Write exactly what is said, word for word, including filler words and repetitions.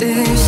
this.